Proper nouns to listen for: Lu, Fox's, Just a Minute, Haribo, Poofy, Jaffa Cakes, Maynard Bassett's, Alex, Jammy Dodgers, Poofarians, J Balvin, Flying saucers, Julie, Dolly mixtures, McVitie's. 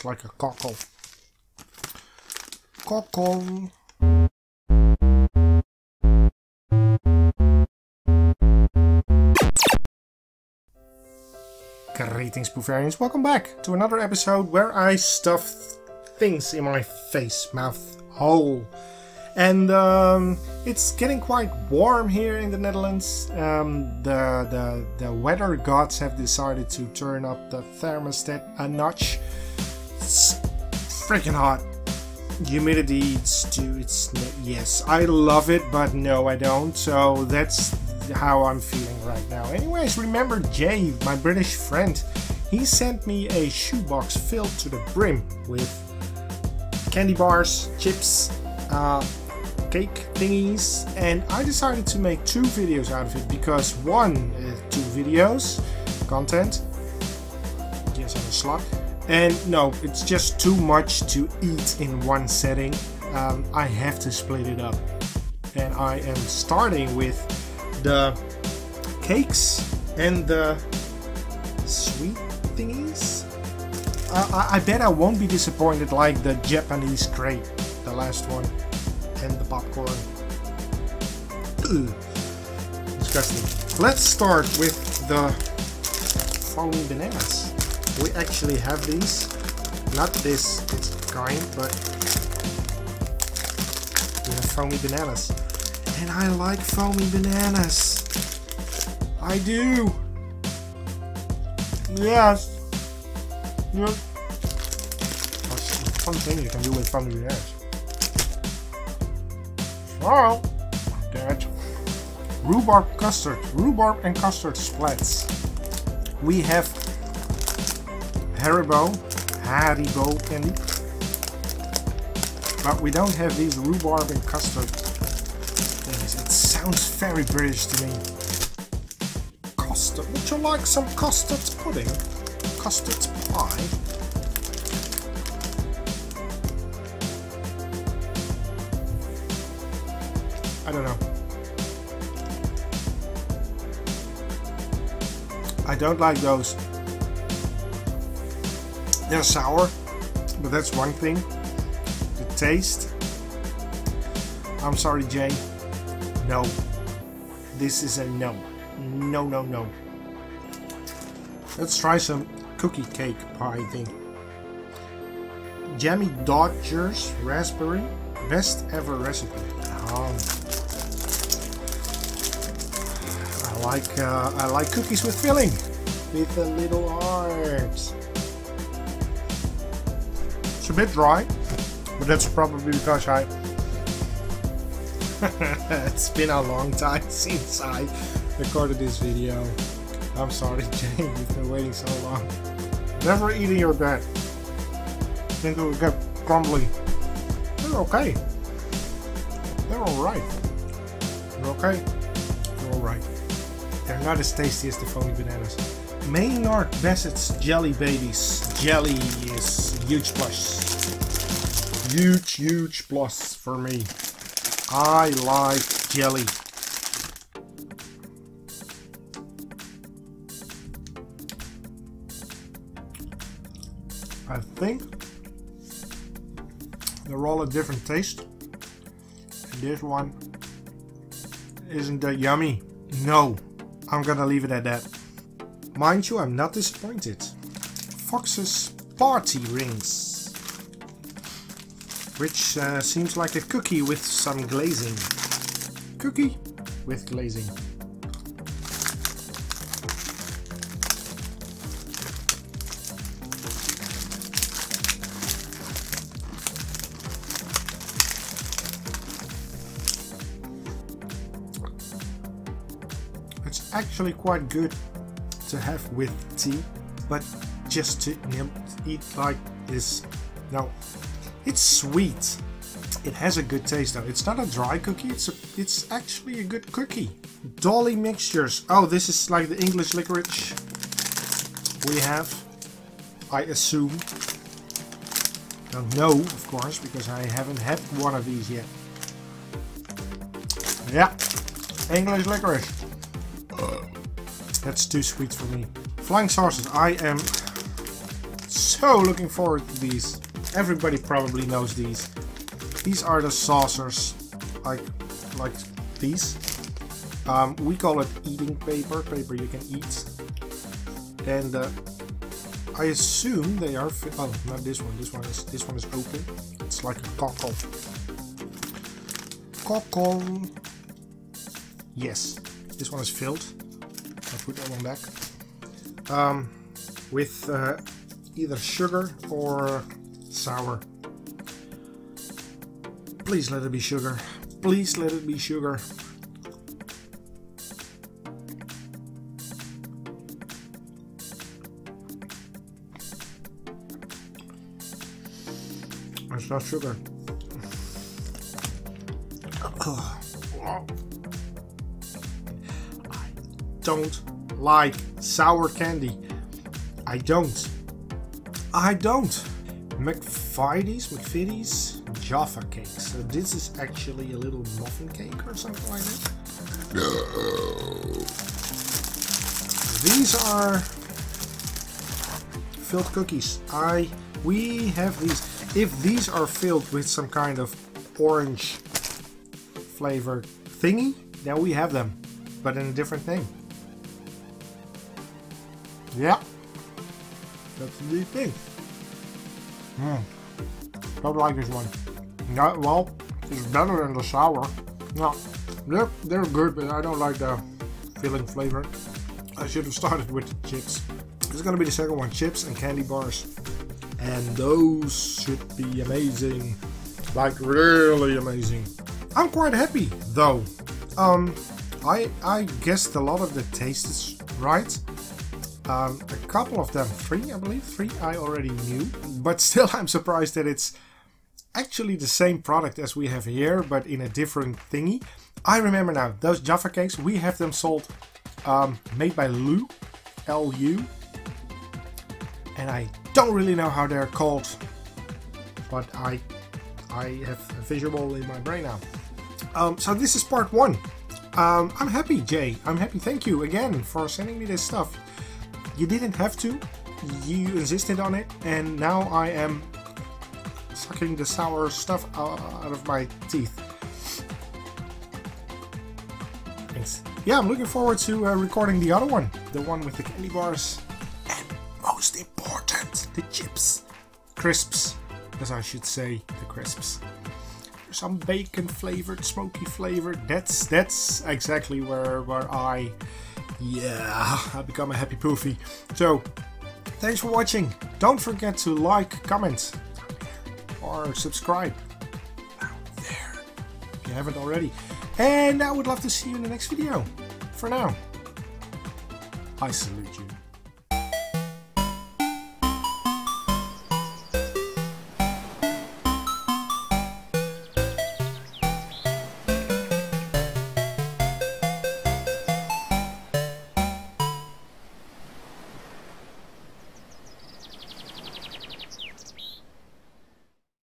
It's like a cockle. Cockle. Greetings, Poofarians. Welcome back to another episode where I stuff things in my face, mouth, hole. And it's getting quite warm here in the Netherlands. The weather gods have decided to turn up the thermostat a notch. It's freaking hot. Humidity, yes, I love it, but no, I don't. So that's how I'm feeling right now. Anyways, remember Jay, my British friend. He sent me a shoebox filled to the brim with candy bars, chips, cake thingies, and I decided to make two videos out of it because two videos content. Yes, I'm a slug. And no, it's just too much to eat in one setting. I have to split it up, and I am starting with the cakes and the sweet thingies. I bet I won't be disappointed, like the Japanese crepe, the last one, and the popcorn. Ugh. Disgusting. Let's start with the foamy bananas. We actually have these. Not this, it's kind, but we have foamy bananas. And I like foamy bananas. I do. Yes. Yep. That's a fun thing you can do with foamy bananas. Oh, that rhubarb custard, rhubarb and custard splats. We have Haribo candy, but we don't have these rhubarb and custard things. It sounds very British to me. Custard. Would you like some custard pudding? Custard pie? I don't know. I don't like those. They're sour, but that's one thing. The taste. I'm sorry, Jane. No. This is a no. No, no, no. Let's try some cookie cake pie thing. Jammy Dodgers raspberry. Best ever recipe. I like cookies with filling, with a little heart. It's a bit dry, but that's probably because I it's been a long time since I recorded this video. I'm sorry, Jane, you've been waiting so long. Never eating your bread. I think it will get crumbly. They're okay. They're alright. They're okay. They're alright. They're not as tasty as the foamy bananas. Maynard Bassett's Jelly Babies. Jelly is huge plus. Huge, huge plus for me. I like jelly. I think they're all a different taste. And this one isn't that yummy. No. I'm gonna leave it at that. Mind you, I'm not disappointed. Fox's party rings, which seems like a cookie with some glazing. Cookie with glazing. It's actually quite good to have with tea, but just to eat like this, no. It's sweet. It has a good taste though. It's not a dry cookie. It's actually a good cookie. Dolly mixtures. Oh, this is like the English licorice. We have, I assume. Don't know, of course, because I haven't had one of these yet. Yeah, English licorice. That's too sweet for me. Flying saucers. I am so so looking forward to these. Everybody probably knows these. These are the saucers, like these. We call it eating paper, paper you can eat. And I assume they are. Oh, not this one. This one is open. It's like a cockle. Cockle. Yes, this one is filled. I'll put that one back. With either sugar or sour. Please let it be sugar. Please let it be sugar. It's not sugar. I don't like sour candy. I don't. McVitie's Jaffa Cakes. So this is actually a little muffin cake or something like that. No. These are filled cookies. We have these. If these are filled with some kind of orange flavored thingy, then we have them, but in a different name. Yeah. That's the thing. Don't like this one. No, well, it's better than the sour. No, they're good, but I don't like the filling flavor. I should have started with the chips. This is gonna be the second one, chips and candy bars. And those should be amazing. Like, really amazing. I'm quite happy, though. I guessed a lot of the tastes right. A couple of them, three I already knew, but still I'm surprised that it's actually the same product as we have here, but in a different thingy. I remember now, those Jaffa Cakes, we have them sold, made by Lu, L-U, and I don't really know how they're called, but I have a visual in my brain now. So this is part one. I'm happy, Jay, I'm happy, thank you again for sending me this stuff. You didn't have to, you insisted on it, and now I am sucking the sour stuff out of my teeth. Thanks. Yeah, I'm looking forward to recording the other one. The one with the candy bars. And most important, the chips. Crisps, as I should say, the crisps. Some bacon flavored, smoky flavored. That's exactly where I... Yeah, I become a happy Poofy. So, thanks for watching. Don't forget to like, comment, or subscribe out there if you haven't already. And I would love to see you in the next video. For now, I salute you.